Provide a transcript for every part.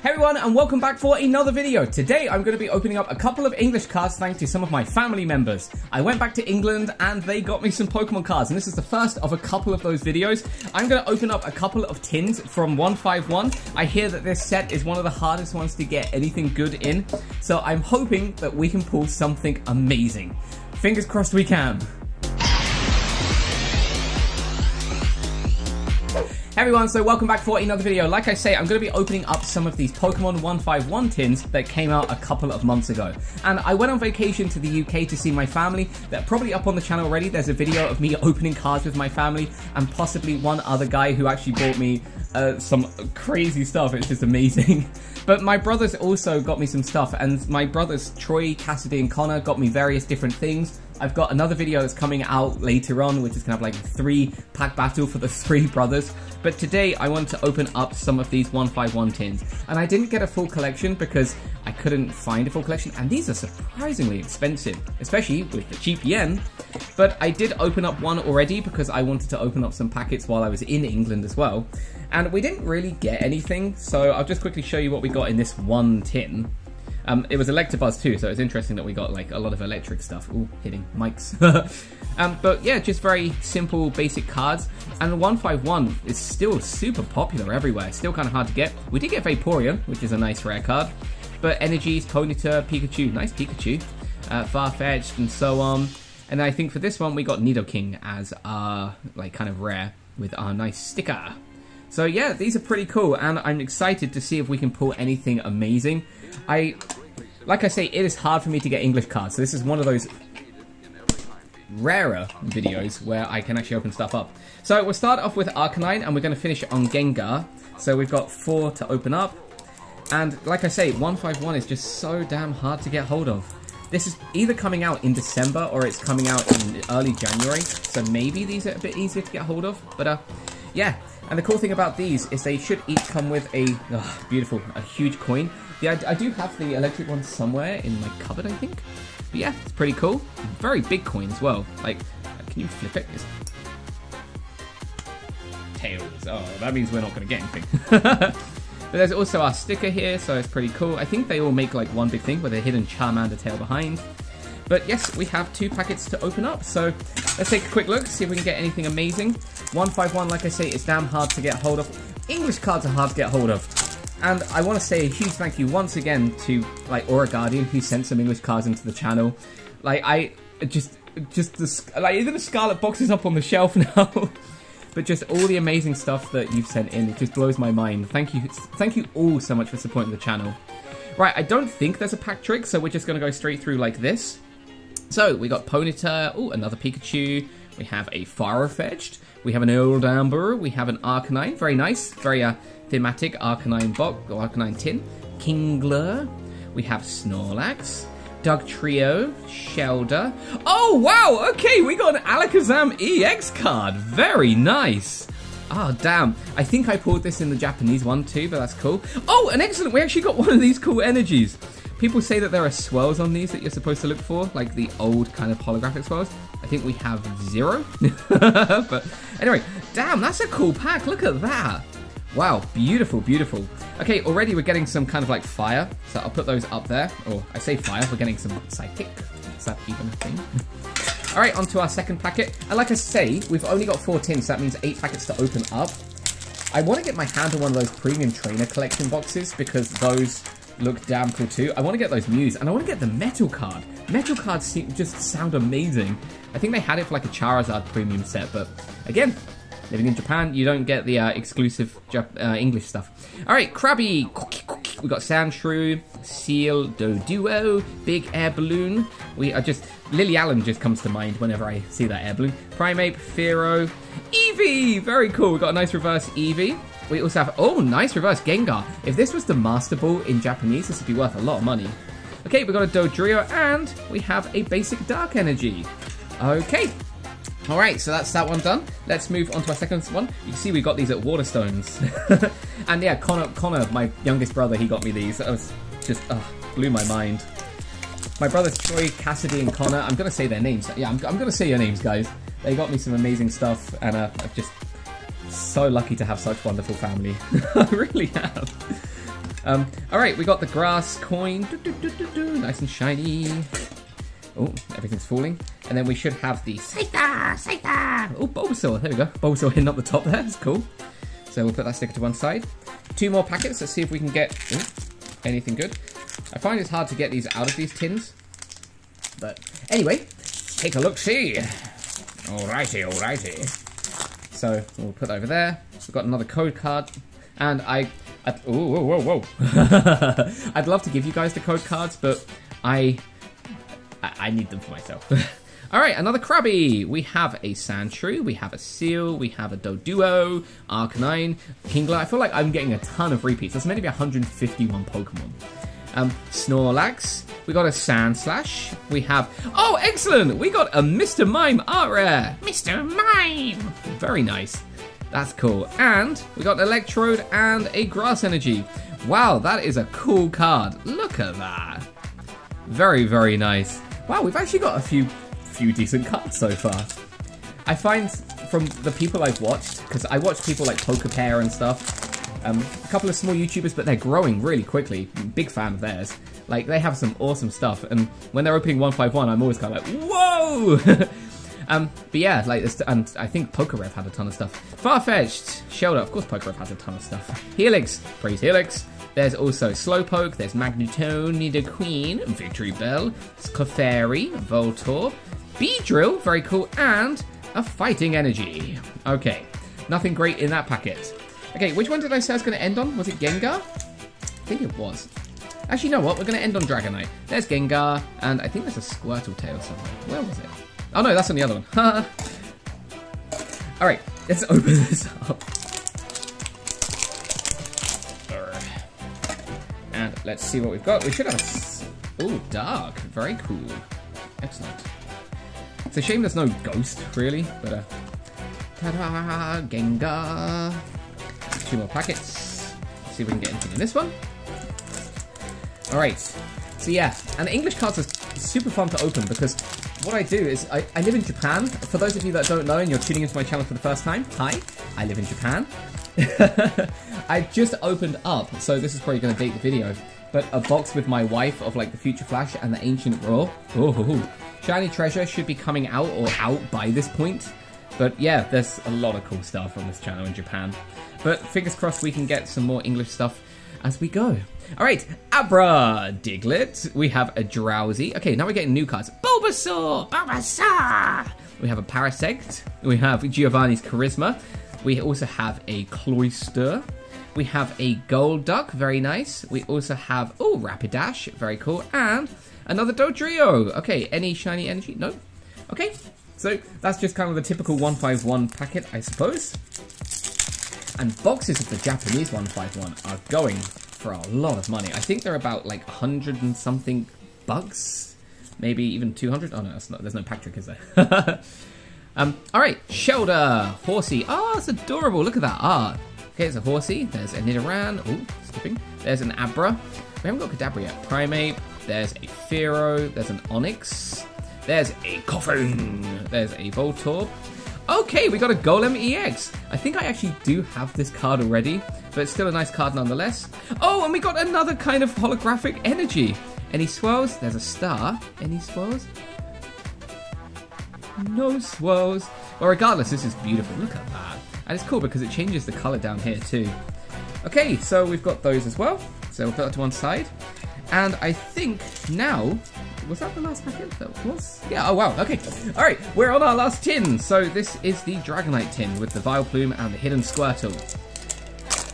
Hey everyone, and welcome back for another video. Today I'm going to be opening up a couple of English cards thanks to some of my family members. I went back to England and they got me some Pokemon cards, and this is the first of a couple of those videos. I'm going to open up a couple of tins from 151. I hear that this set is one of the hardest ones to get anything good in, so I'm hoping that we can pull something amazing. Fingers crossed we can. Hey everyone, so welcome back for another video. Like I say, I'm going to be opening up some of these Pokemon 151 tins that came out a couple of months ago. And I went on vacation to the UK to see my family. They're probably up on the channel already. There's a video of me opening cards with my family and possibly one other guy who actually bought me some crazy stuff. It's just amazing. But my brothers also got me some stuff, and my brothers Troy, Cassidy and Connor got me various different things. I've got another video that's coming out later on, which is going to have like a 3-pack battle for the 3 brothers. But today I want to open up some of these 151 tins. And I didn't get a full collection because I couldn't find a full collection. And these are surprisingly expensive, especially with the cheap yen. But I did open up one already because I wanted to open up some packets while I was in England as well. And we didn't really get anything, so I'll just quickly show you what we got in this one tin. It was Electabuzz too, so it's interesting that we got like a lot of electric stuff. Ooh, hitting mics. But yeah, just very simple, basic cards. And 151 is still super popular everywhere. Still kind of hard to get. We did get Vaporeon, which is a nice rare card. But Energies, Ponyta, Pikachu. Nice Pikachu. Farfetch'd and so on. And I think for this one, we got Nidoking as our like kind of rare with our nice sticker. So yeah, these are pretty cool, and I'm excited to see if we can pull anything amazing. Like I say, it is hard for me to get English cards, so this is one of those rarer videos where I can actually open stuff up. So we'll start off with Arcanine, and we're going to finish on Gengar. So we've got 4 to open up, and like I say, 151 is just so damn hard to get hold of. This is either coming out in December or it's coming out in early January, so maybe these are a bit easier to get hold of, but yeah. And the cool thing about these is they should each come with a beautiful, a huge coin. Yeah, I do have the electric one somewhere in my cupboard, I think. But yeah, it's pretty cool. Very big coin as well. Like, can you flip it? It's... Tails. Oh, that means we're not going to get anything. But there's also our sticker here, so it's pretty cool. I think they all make like one big thing with a hidden Charmander tail behind. But yes, we have 2 packets to open up, so let's take a quick look, see if we can get anything amazing. 151, like I say, is damn hard to get hold of. English cards are hard to get hold of. And I want to say a huge thank you once again to like Aura Guardian, who sent some English cards into the channel. Like, I even the Scarlet box is up on the shelf now. But just all the amazing stuff that you've sent in, it just blows my mind. Thank you all so much for supporting the channel. Right, I don't think there's a pack trick, so we're just going to go straight through like this. So, we got Ponyta, ooh, another Pikachu, we have a Farfetch'd, we have an Eldamber, we have an Arcanine, very nice, very thematic Arcanine box, or Arcanine tin, Kingler, we have Snorlax, Dugtrio, Shellder, oh wow, okay, we got an Alakazam EX card, very nice. Oh, damn. I think I pulled this in the Japanese one too, but that's cool. Oh, and excellent! We actually got one of these cool energies. People say that there are swirls on these that you're supposed to look for, like the old kind of holographic swirls. I think we have 0. But anyway, damn, that's a cool pack. Look at that. Wow, beautiful, beautiful. Okay, already we're getting some kind of like fire, so I'll put those up there. Or I say fire, we're getting some psychic. Is that even a thing? Alright, on to our second packet. And like I say, we've only got 4 tins, so that means 8 packets to open up. I want to get my hand on one of those premium trainer collection boxes because those look damn cool too. I want to get those Mews, and I want to get the metal card. Metal cards just sound amazing. I think they had it for like a Charizard premium set, but again, living in Japan, you don't get the exclusive English stuff. Alright, Krabby. We got Sandshrew, Seal, Doduo, Big Air Balloon. We are just... Lily Allen just comes to mind whenever I see that air balloon. Primeape, Fearow, Eevee! Very cool. We got a nice reverse Eevee. We also have... Oh, nice reverse Gengar. If this was the Master Ball in Japanese, this would be worth a lot of money. Okay, we got a Dodrio, and we have a basic Dark Energy. Okay. Alright, so that's that one done. Let's move on to our second one. You can see we got these at Waterstones. And yeah, Connor, my youngest brother, he got me these. That was just, blew my mind. My brothers Troy, Cassidy and Connor, I'm going to say their names. Yeah, I'm going to say your names, guys. They got me some amazing stuff, and I'm just so lucky to have such wonderful family. I really am. Alright, we got the grass coin. Nice and shiny. Oh, everything's falling. And then we should have the Scyther! Scyther! Oh, Bulbasaur. There we go. Bulbasaur hitting up the top there. That's cool. So we'll put that sticker to one side. Two more packets. Let's see if we can get anything good. I find it's hard to get these out of these tins. But anyway, take a look-see. Alrighty, alrighty. So we'll put that over there. We've got another code card. And whoa. I'd love to give you guys the code cards, but I need them for myself. All right, another Krabby. We have a Sandshrew, we have a Seal, we have a Doduo, Arcanine, Kingler. I feel like I'm getting a ton of repeats. That's meant to be 151 Pokemon. Snorlax. We got a Sandslash. We have... Oh, excellent! We got a Mr. Mime Art Rare. Mr. Mime! Very nice. That's cool. And we got Electrode and a Grass Energy. Wow, that is a cool card. Look at that. Very, very nice. Wow, we've actually got a few decent cards so far. I find from the people I've watched, because I watch people like Poké Pair and stuff, a couple of small YouTubers, but they're growing really quickly. Big fan of theirs. Like, they have some awesome stuff, and when they're opening 151, I'm always kind of like, whoa! But yeah, like, and I think PokeRev had a ton of stuff. Farfetch'd, Shellder, of course PokeRev has a ton of stuff. Helix, praise Helix. There's also Slowpoke, there's Magneton, Nidoqueen, Victory Bell, Clefairy, Voltorb, Beedrill, very cool, and a Fighting Energy. Okay, nothing great in that packet. Okay, which one did I say I was going to end on? Was it Gengar? I think it was. Actually, you know what? We're going to end on Dragonite. There's Gengar, and I think there's a Squirtletail somewhere. Where was it? Oh no, that's on the other one. Alright, let's open this up. And let's see what we've got. We should have a... Ooh, Dark. Very cool. Excellent. It's a shame there's no Ghost, really. But, ta-da! Gengar! Two more packets. Let's see if we can get anything in this one. Alright. So yeah, and the English cards are super fun to open because what I do is I live in Japan. For those of you that don't know and you're tuning into my channel for the first time, hi, I live in Japan. I just opened up, so this is probably going to date the video, but a box with my wife of like the Future Flash and the Ancient Roar. Oh, Shiny Treasure should be coming out or out by this point. But yeah, there's a lot of cool stuff on this channel in Japan. But fingers crossed we can get some more English stuff as we go. Alright, Abra, Diglett. We have a Drowsy. Okay, now we're getting new cards. Bulbasaur! Bulbasaur! We have a Parasect. We have Giovanni's Charisma. We also have a Cloyster. We have a Golduck. Very nice. We also have, oh, Rapidash. Very cool. And another Dodrio. Okay, any shiny energy? No. Okay. So that's just kind of the typical 151 packet, I suppose. And boxes of the Japanese 151 are going for a lot of money. I think they're about like 100 and something bucks, maybe even 200. Oh no, that's not, there's no pack trick, is there? All right, Shellder, Horsey. Oh, it's adorable. Look at that art. Okay, it's a Horsey. There's a Nidoran. Oh, skipping. There's an Abra. We haven't got Kadabra yet. Primeape. There's a Fearow. There's an Onix. There's a Coffin. There's a Voltorb. Okay, we got a Golem EX. I think I actually do have this card already, but it's still a nice card nonetheless. Oh, and we got another kind of holographic energy. Any swirls? There's a star. Any swirls? No swirls. Well, regardless, this is beautiful. Look at that. And it's cool because it changes the color down here too. Okay, so we've got those as well. So we'll put that to one side. And I think now... Was that the last packet? That was? Yeah, oh wow, okay. Alright, we're on our last tin. So this is the Dragonite tin with the Vileplume and the Hidden Squirtle.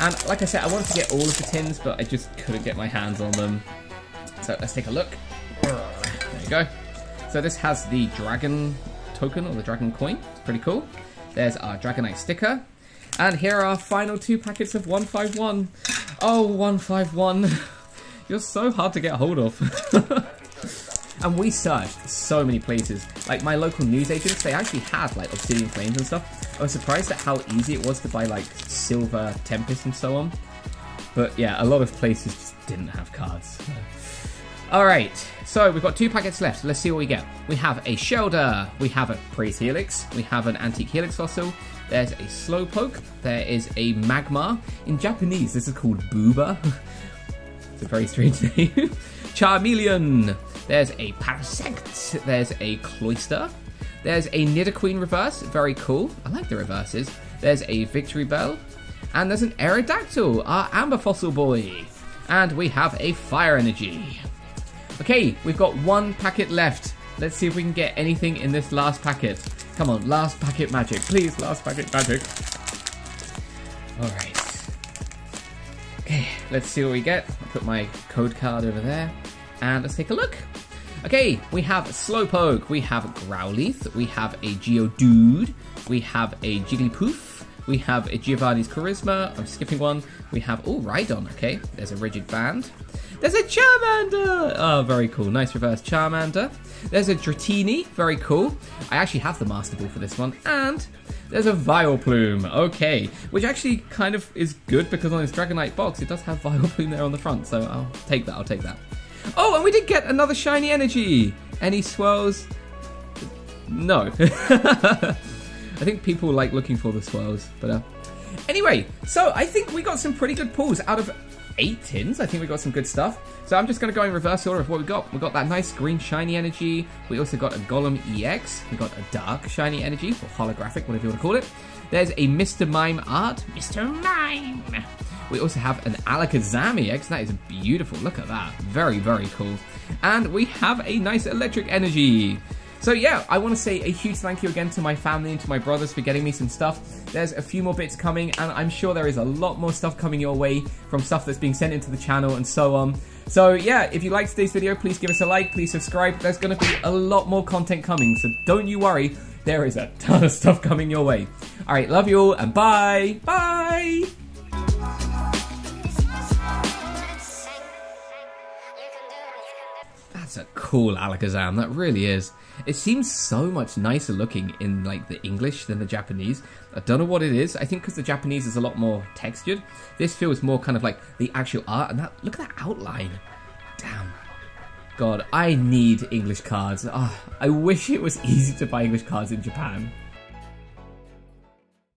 And like I said, I wanted to get all of the tins, but I just couldn't get my hands on them. So let's take a look. There you go. So this has the Dragon token or the Dragon coin. It's pretty cool. There's our Dragonite sticker. And here are our final two packets of 151. Oh, 151. You're so hard to get hold of. And we searched so many places. Like my local news agents, they actually had like Obsidian Flames and stuff. I was surprised at how easy it was to buy like Silver Tempest and so on. But yeah, a lot of places just didn't have cards. Alright, so we've got two packets left. Let's see what we get. We have a Shellder. We have a Praise Helix. We have an Antique Helix Fossil. There's a Slowpoke. There is a Magmar. In Japanese, this is called Booba. It's a very strange name. Charmeleon. There's a Parasect. There's a Cloyster. There's a Nidoqueen reverse. Very cool. I like the reverses. There's a Victory Bell. And there's an Aerodactyl, our Amber Fossil boy. And we have a Fire Energy. Okay, we've got one packet left. Let's see if we can get anything in this last packet. Come on, last packet magic. Please, last packet magic. Alright. Okay, let's see what we get. I'll put my code card over there. And let's take a look. Okay, we have Slowpoke, we have Growlithe, we have a Geodude, we have a Jigglypuff, we have a Giovanni's Charisma, I'm skipping one, we have, oh, Rhydon, okay, there's a Rigid Band, there's a Charmander, oh, very cool, nice reverse Charmander, there's a Dratini, very cool, I actually have the Master Ball for this one, and there's a Vileplume, okay, which actually kind of is good because on this Dragonite box, it does have Vileplume there on the front, so I'll take that, Oh, and we did get another Shiny Energy! Any swirls? No. I think people like looking for the swirls. But anyway, so I think we got some pretty good pulls out of 8 tins. I think we got some good stuff. So I'm just going to go in reverse order of what we got. We got that nice green Shiny Energy. We also got a Golem EX. We got a dark Shiny Energy, or holographic, whatever you want to call it. There's a Mr. Mime art. Mr. Mime! We also have an Alakazami X. That is beautiful. Look at that. Very, very cool. And we have a nice electric energy. So yeah, I want to say a huge thank you again to my family and to my brothers for getting me some stuff. There's a few more bits coming, and I'm sure there is a lot more stuff coming your way from stuff that's being sent into the channel and so on. So yeah, if you liked today's video, please give us a like, please subscribe. There's going to be a lot more content coming, so don't you worry. There is a ton of stuff coming your way. All right, love you all, and bye. Bye. That's a cool Alakazam, that really is. It seems so much nicer looking in like the English than the Japanese. I don't know what it is. I think because the Japanese is a lot more textured. This feels more kind of like the actual art, and that, look at that outline. Damn. God, I need English cards. Oh, I wish it was easy to buy English cards in Japan.